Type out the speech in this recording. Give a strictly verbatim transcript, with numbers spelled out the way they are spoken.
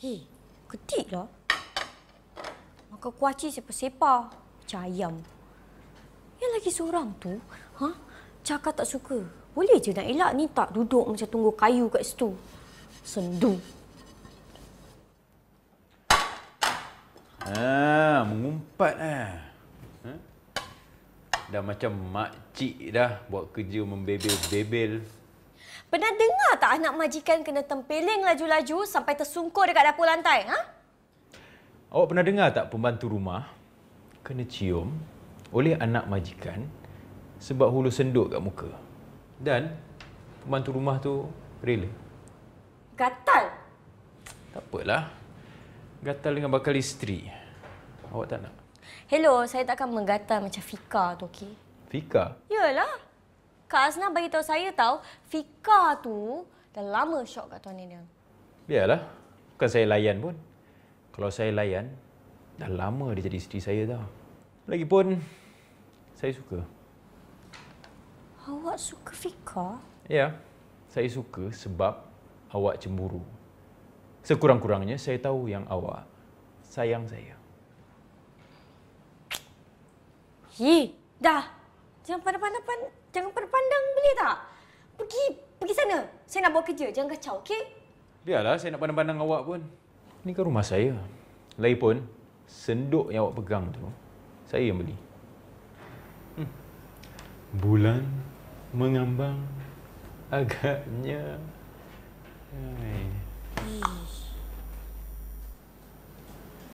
Hei, ketik lah. Makan kuaci sepa-sepa. Macam ayam. Yang lagi seorang tu, ha? Cakap tak suka. Boleh je nak elak ni tak duduk macam tunggu kayu kat situ. Sendu. Ah, mengumpat lah. Ha? Dah macam makcik dah buat kerja membebel-bebel. Pernah dengar tak anak majikan kena tempeling laju-laju sampai tersungkur dekat dapur lantai? Ha? Awak pernah dengar tak pembantu rumah kena cium oleh anak majikan sebab hulu senduk kat muka? Dan pembantu rumah tu rela. Gatal? Tak apalah. Gatal dengan bakal isteri. Awak tak nak? Hello, saya takkan menggatal macam Fika tu, okey? Fika? Yalah. Kak Azna bagi tahu saya tahu Fika tu dah lama syok kat Tuan Danial. Biarlah. Bukan saya layan pun. Kalau saya layan, dah lama dia jadi isteri saya dah. Lagipun saya suka. Awak suka Fika? Ya. Saya suka sebab awak cemburu. Sekurang-kurangnya saya tahu yang awak sayang saya. Ye, dah. Jangan pandang-pandang. Jangan pandang-pandang, boleh tak? Pergi, pergi sana. Saya nak buat kerja, jangan kacau, okey? Biarlah saya nak pandang-pandang awak pun. Ini kan rumah saya. Lagipun, senduk yang awak pegang tu, saya yang beli. Hmm. Bulan mengambang agaknya. Hai.